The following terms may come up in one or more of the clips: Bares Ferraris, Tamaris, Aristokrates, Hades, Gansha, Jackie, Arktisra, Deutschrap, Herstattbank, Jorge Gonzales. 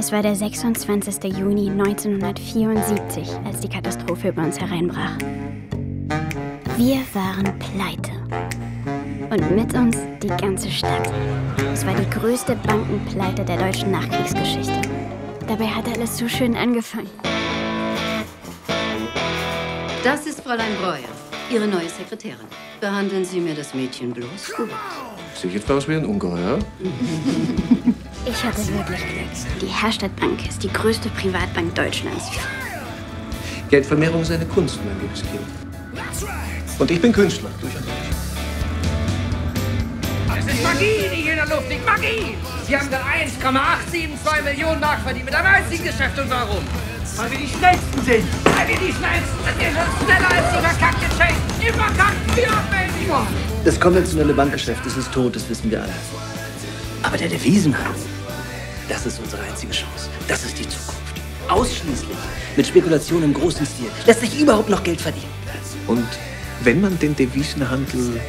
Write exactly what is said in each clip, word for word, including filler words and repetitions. Es war der sechsundzwanzigste Juni neunzehnhundertvierundsiebzig, als die Katastrophe über uns hereinbrach. Wir waren pleite. Und mit uns die ganze Stadt. Es war die größte Bankenpleite der deutschen Nachkriegsgeschichte. Dabei hat alles so schön angefangen. Das ist Fräulein Breuer, Ihre neue Sekretärin. Behandeln Sie mir das Mädchen bloß gut. Sieht jetzt aus wie ein Ungeheuer. Ich hatte wirklich Glück. Die Herstattbank ist die größte Privatbank Deutschlands. Geldvermehrung ist eine Kunst, mein liebes Kind. Und ich bin Künstler, durch und durch. Es ist Magie, die hier in der Luft liegt. Magie! Sie haben dann eins Komma acht sieben zwei Millionen Mark verdient mit einem einzigen Geschäft und warum? Weil wir die Schnellsten sind. Weil wir die Schnellsten sind. Wir sind schneller als die verkackten Chains. Die verkackten Bier-Abwältigung. Das konventionelle Bankgeschäft, das ist tot, das wissen wir alle. Aber der Devisenhandel, das ist unsere einzige Chance. Das ist die Zukunft. Ausschließlich mit Spekulationen im großen Stil lässt sich überhaupt noch Geld verdienen. Und wenn man den Devisenhandel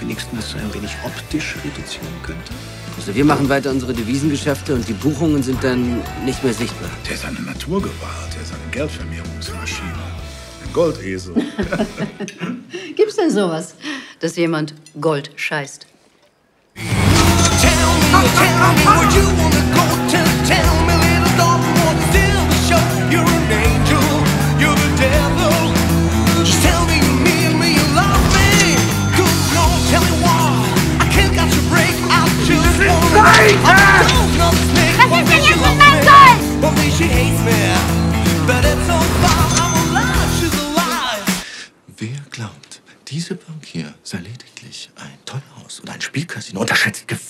wenigstens ein wenig optisch reduzieren könnte? Also wir machen weiter unsere Devisengeschäfte und die Buchungen sind dann nicht mehr sichtbar. Der ist eine Naturgewalt, der ist eine Geldvermehrungsmaschine. Ein Goldesel. Gibt's denn sowas, dass jemand Gold scheißt? Wer glaubt, diese Bank hier sei lediglich ein Tollhaus oder ein Spielcasino, unterschätzt Gefahr.